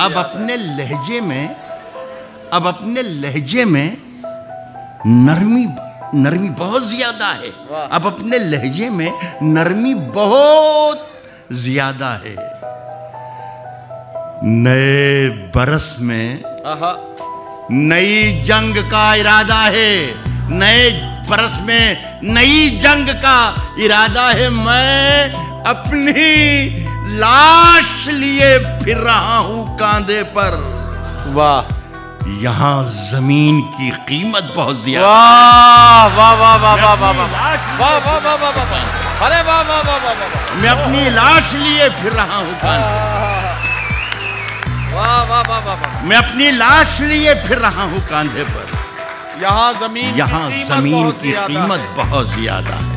अब अपने लहजे में नरमी बहुत ज्यादा है। अब अपने लहजे में नरमी बहुत ज्यादा है। नए बरस में नई जंग का इरादा है। नए बरस में नई जंग का इरादा है। मैं अपनी लाश लिए फिर रहा हूं कांधे पर। वाह, यहाँ जमीन की कीमत बहुत ज्यादा। वाह वाह वाह वाह वाह वाह वाह वाह वाह वाह वाह, अरे वाह वाह वाह वाह। मैं अपनी लाश लिए फिर रहा हूँ कांधे। वाह वाह वाह वाह। मैं अपनी लाश लिए फिर रहा हूँ कांधे पर। यहाँ जमीन की कीमत बहुत ज्यादा है।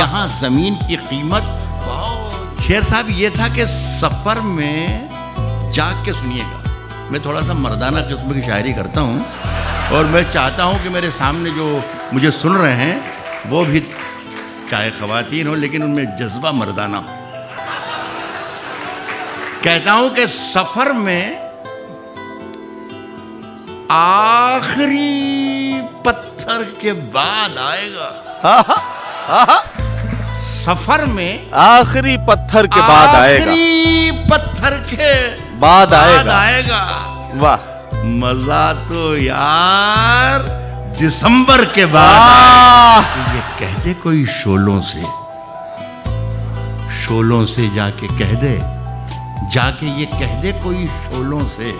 यहाँ जमीन की कीमत बहुत। शेर साहब ये था कि सफर में जाग के सुनिएगा। मैं थोड़ा सा मर्दाना किस्म की शायरी करता हूँ और मैं चाहता हूँ कि मेरे सामने जो मुझे सुन रहे हैं वो भी चाहे ख़वातीन हो लेकिन उनमें जज्बा मर्दाना हो। कहता हूँ कि सफ़र में आखिरी पत्थर के बाद आएगा। आहा, आहा। सफ़र में आखिरी पत्थर के बाद आएगा। आखिरी पत्थर के बाद आएगा। वाह, मजा तो यार दिसंबर के बाद। ये कह दे कोई शोलों से जाके ये कह दे कोई शोलों से,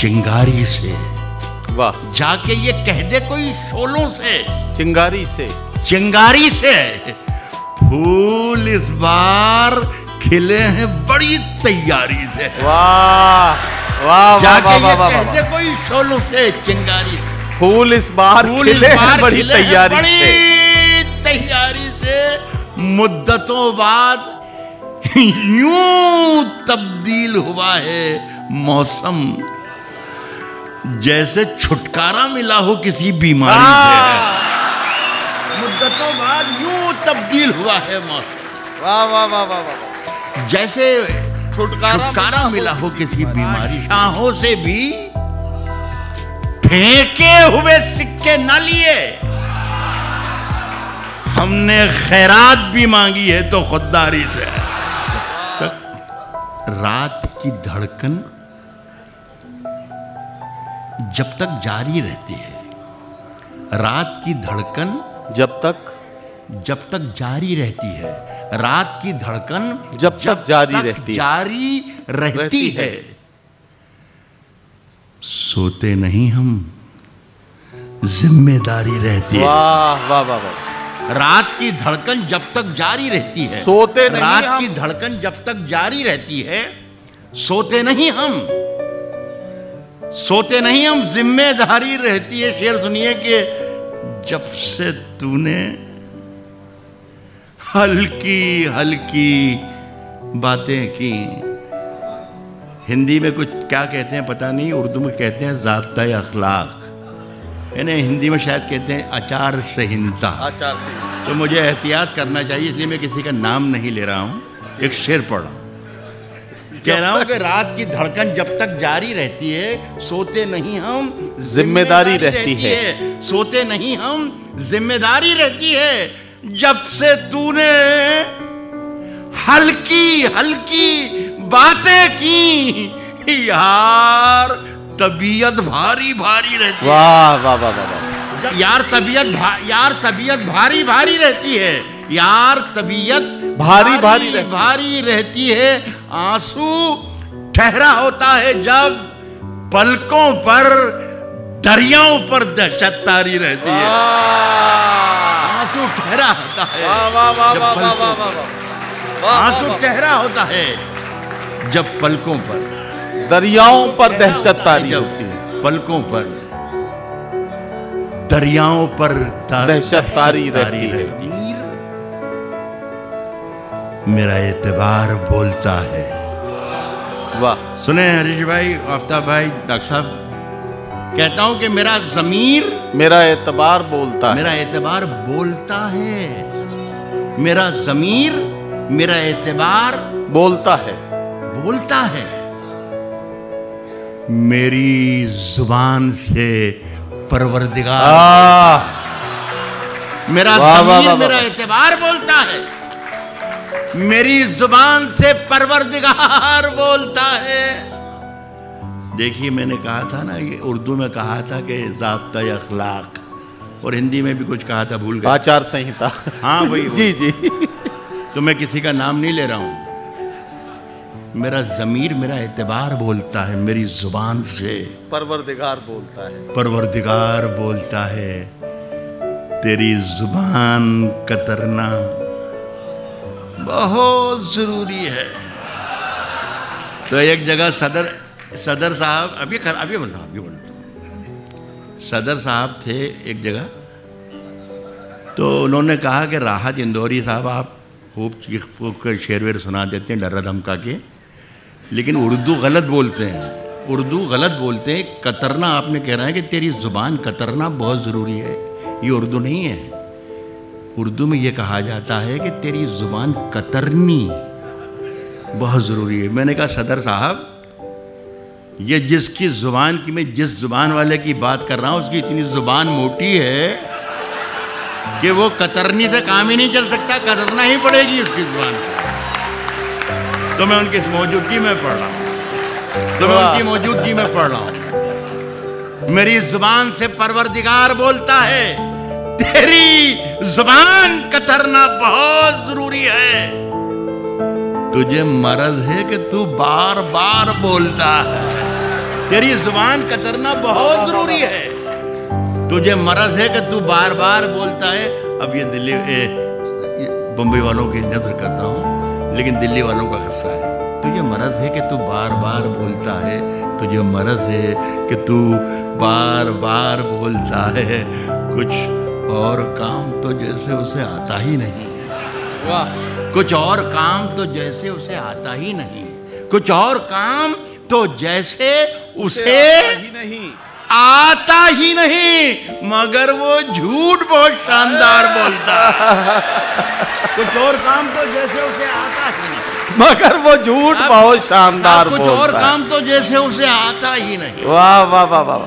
चिंगारी से। वाह, जाके ये कह दे कोई शोलों से, चिंगारी से फूल इस बार खिले हैं बड़ी तैयारी से। वाह वाह वाह वाह वाह। कहते कोई शोलों से, चिंगारी, फूल इस बार खिले हैं बड़ी तैयारी से। मुद्दतों बाद यूं तब्दील हुआ है मौसम, जैसे छुटकारा मिला हो किसी बीमारी से। मुद्दतों बाद यूं तब्दील हुआ है मौसम। वाह वाह वाह वाह। जैसे छुटकारा मिला हो किसी बीमारी। शाहों से भी फेंके हुए सिक्के ना लिए, हमने खैरात भी मांगी है तो खुददारी से। रात की धड़कन जब तक जारी रहती है, रात की धड़कन जब तक जारी रहती है। सोते नहीं हम, जिम्मेदारी रहती है। वाह वाह वाह वाह। रात की धड़कन जब तक जारी रहती है, सोते नहीं हम। रात की धड़कन जब तक जारी रहती है, सोते नहीं हम जिम्मेदारी रहती है। शेर सुनिए कि जब से तूने हल्की बातें की। हिंदी में कुछ क्या कहते हैं पता नहीं, उर्दू में कहते हैं ज़ाब्ता-ए अखलाक, यानी हिंदी में शायद कहते हैं आचार संहिता। तो मुझे एहतियात करना चाहिए, इसलिए मैं किसी का नाम नहीं ले रहा हूँ। एक शेर पढ़ रहा हूँ, कह रहा हूँ कि रात की धड़कन जब तक जारी रहती है, सोते नहीं हम, जिम्मेदारी रहती है। सोते नहीं हम, जिम्मेदारी रहती है। जब से तूने हल्की बातें की यार, तबीयत भारी रहती है। वाह वाह वाह वाह। यार तबीयत भारी भारी रहती है। आंसू ठहरा होता है जब पलकों पर दरियाओं पर दहशत तारी रहती है। आंसू ठहरा होता है। वाह वाह वाह। आंसू ठहरा होता है जब पलकों पर दरियाओं पर दहशत तारी होती है। पलकों पर दरियाओं पर दहशत तारी रहती है। मेरा एतबार बोलता है। वाह, सुने हरीश भाई, आफ्ताब भाई, डॉक्टर साहब। कहता हूं कि मेरा ज़मीर, मेरा एतबार बोलता है। मेरी जुबान से परवरदिगार मेरा ज़मीर मेरा एतबार बोलता है, मेरी जुबान से परवरदिगार बोलता है। देखिए मैंने कहा था ना, ये उर्दू में कहा था कि ज़ाब्ता अखलाक, और हिंदी में भी कुछ कहा था, भूल गया, आचार संहिता। हाँ वही जी जी। तो मैं किसी का नाम नहीं ले रहा हूँ, मेरा ज़मीर मेरा एतबार बोलता है, मेरी ज़ुबान से परवरदिगार बोलता है, परवरदिगार बोलता है। तेरी ज़ुबान कतरना बहुत ज़रूरी है। तो एक जगह सदर साहब, अभी बोलता हूँ, सदर साहब थे एक जगह, तो उन्होंने कहा कि राहत इंदौरी साहब आप खूब चीख फूक कर शेर वेर सुना देते हैं डर्रा धमका के, लेकिन उर्दू गलत बोलते हैं, उर्दू गलत बोलते हैं। कतरना आपने कह रहा है कि तेरी ज़ुबान कतरना बहुत ज़रूरी है, ये उर्दू नहीं है। उर्दू में ये कहा जाता है कि तेरी ज़ुबान कतरनी बहुत ज़रूरी है। मैंने कहा सदर साहब, ये जिसकी ज़ुबान की, मैं जिस ज़ुबान वाले की बात कर रहा हूँ, उसकी इतनी ज़ुबान मोटी है कि वो कतरनी से काम ही नहीं चल सकता, कतरना ही पड़ेगी उसकी ज़ुबान को। तो मैं उनकी मौजूदगी में पढ़ रहा हूँ, तो मैं उनकी मौजूदगी में पढ़ रहा हूँ। मेरी जुबान से परवरदिगार बोलता है, तेरी जुबान कतरना बहुत जरूरी है। तुझे मर्ज है कि तू बार बार बोलता है, तेरी जुबान कतरना बहुत जरूरी है, तुझे मर्ज है कि तू बार बार बोलता है। अब ये दिल्ली बम्बई वालों की नजर करता हूँ, लेकिन दिल्ली वालों का गुस्सा है। तुझे मर्ज है कि तू बार बार बोलता है, तुझे मर्ज है कि तू बार बार बोलता है, कुछ और काम तो जैसे उसे आता ही नहीं। वाह, कुछ और काम तो जैसे उसे आता ही नहीं, कुछ और काम तो जैसे उसे आता ही नहीं, मगर वो झूठ बहुत शानदार बोलता है। कुछ और काम तो जैसे उसे आता ही नहीं, मगर वो झूठ बहुत शानदार बोलता है। कुछ और काम तो जैसे उसे आता ही नहीं। वाह वाह वाह वाह,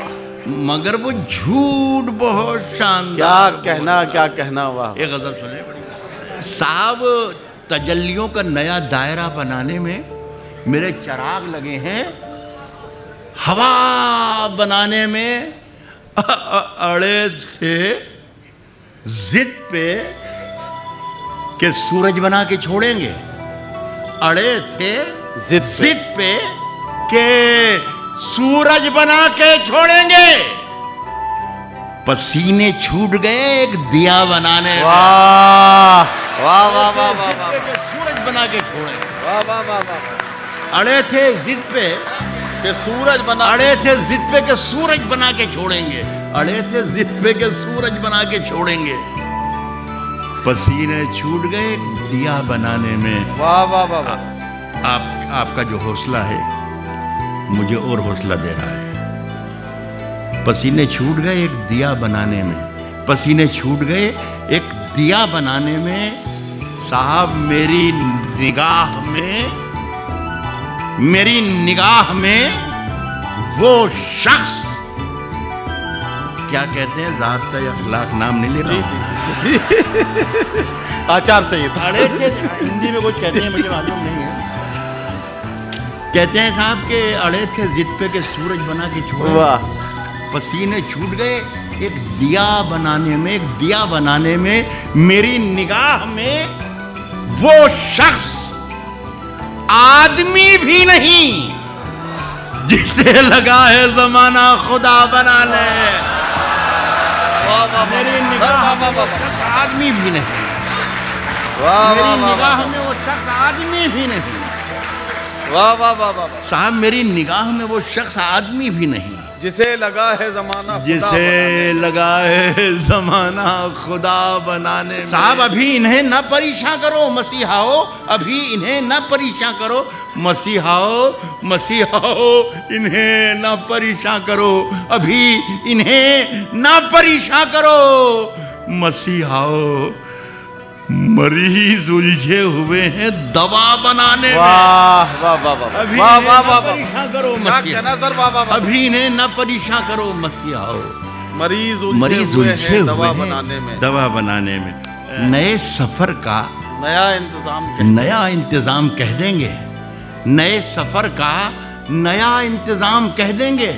मगर वो झूठ बहुत शानदार। क्या कहना, क्या कहना। वाह, एक गजल सुनिए बड़ी साहब। तजल्लियों का नया दायरा बनाने में मेरे चिराग लगे हैं, हवा बनाने में अड़े थे जिद पे कि सूरज बना के छोड़ेंगे, अड़े थे जिद पे कि सूरज बना के छोड़ेंगे। पसीने छूट गए एक दिया बनाने में। वाह वाह वाह वाह वाह, सूरज बना के छोड़ेंगे। वाह वाह वाह, अड़े थे जिद पे के सूरज बना, अड़े थे जिद पे के सूरज बना के छोड़ेंगे, अड़े थे जिद पे के सूरज बना के छोड़ेंगे। पसीने छूट गए दिया बनाने में। वाह वाह वाह, आपका जो हौसला है मुझे और हौसला दे रहा है। पसीने छूट गए एक दिया बनाने में, पसीने छूट गए एक दिया बनाने में। साहब मेरी निगाह में, मेरी निगाह में वो शख्स, क्या कहते हैं, ज़ाब्ता अखलाक, नाम नहीं ले रहा, आचार संहिता, हिंदी में कुछ कहते हैं मुझे मालूम नहीं है। कहते हैं साहब के अड़े थे जिद पे के सूरज बना के छोड़ा, पसीने छूट गए एक दिया बनाने में, एक दिया बनाने में। मेरी निगाह में वो शख्स आदमी भी नहीं, जिसे लगा है जमाना खुदा बनाने। मेरी निगाह में वो शख्स आदमी भी नहीं, मेरी निगाह में वो शख्स आदमी भी नहीं। वाह वाह वाह वाह साहब, मेरी निगाह में वो शख्स आदमी भी नहीं, जिसे लगा है जमाना, जिसे लगा है जमाना खुदा बनाने। साहब अभी इन्हें ना परेशान करो मसीहाओ, अभी इन्हें ना परेशान करो मसीहाओ, मसीहाओ इन्हें ना परेशान करो, अभी इन्हें ना परेशान करो मसीहाओ, मरीज उलझे हुए हैं दवा बनाने में। वाह वाह वाह वाह वाह वाह वाह, परेशान करो मसीहा, सर वाह वाह, अभी ने न परेशान करो मसीहा। मरीज उलझे हुए हैं दवा बनाने में। नए सफर का नया इंतजाम कह देंगे, नए सफर का नया इंतजाम कह देंगे।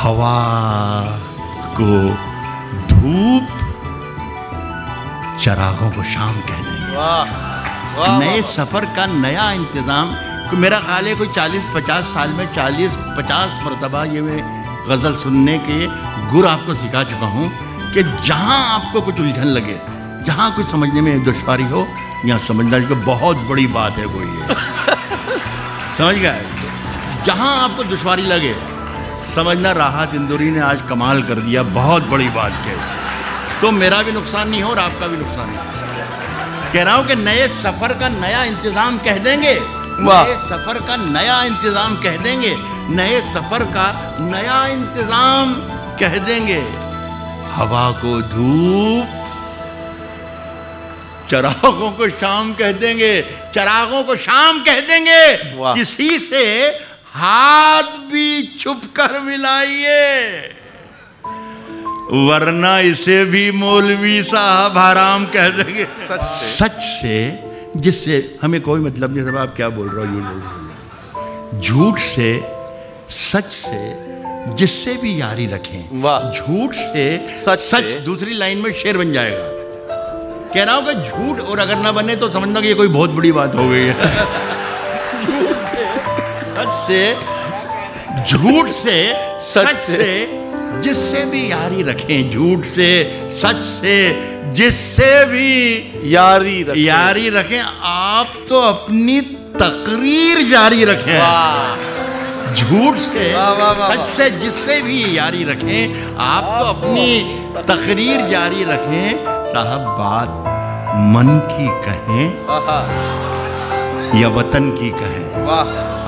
हवा को धूप, चरागों को शाम कह देंगे। नए सफर का नया इंतजाम। मेरा ख्याल है कोई 40-50 साल में 40-50 मरतबा ये मैं गज़ल सुनने के गुर आपको सिखा चुका हूँ कि जहाँ आपको कुछ उलझन लगे, जहाँ कुछ समझने में दुश्वारी हो, यहाँ समझना कि बहुत बड़ी बात है कोई ये समझ गए। जहाँ आपको दुश्वारी लगे समझना राहत इंदौरी ने आज कमाल कर दिया, बहुत बड़ी बात कही, तो मेरा भी नुकसान नहीं हो और आपका भी नुकसान नहीं। कह रहा हूँ कि नए सफर का नया इंतजाम कह देंगे, नए सफर का नया इंतजाम कह देंगे, नए सफर का नया इंतजाम कह देंगे। हवा को धूप, चरागों को शाम कह देंगे, चरागों को शाम कह देंगे। किसी से हाथ भी छुपकर मिलाइए, वरना इसे भी मौलवी साहब हराम कह देंगे। सच से, जिससे हमें कोई मतलब नहीं, सब आप क्या बोल रहे हो। झूठ से, सच से, जिससे भी यारी रखें। झूठ से सच दूसरी लाइन में शेर बन जाएगा। कह रहा हूँ कि झूठ और अगर ना बने तो समझना कि ये कोई बहुत बड़ी बात हो गई है। झूठ से सच से, झूठ से सच से, जिससे भी यारी रखें। झूठ से सच से, जिससे भी यारी रखें। आप तो अपनी तकरीर जारी रखें। झूठ से सच से, जिससे भी यारी रखें, आप तो अपनी तकरीर जारी रखें। साहब बात मन की कहें या वतन की कहें,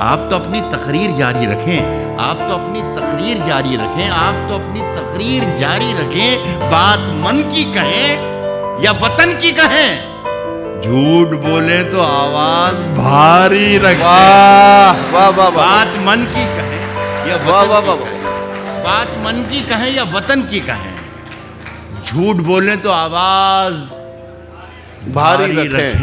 आप तो अपनी तकरीर जारी रखें, आप तो अपनी तकरीर जारी रखें, आप तो अपनी तकरीर जारी रखें। बात मन की कहें या वतन की कहें, झूठ बोले तो आवाज भारी रखें। बात मन की कहें या वतन की कहें, बात मन की कहें या वतन की कहें, झूठ बोले तो आवाज भारी रखें।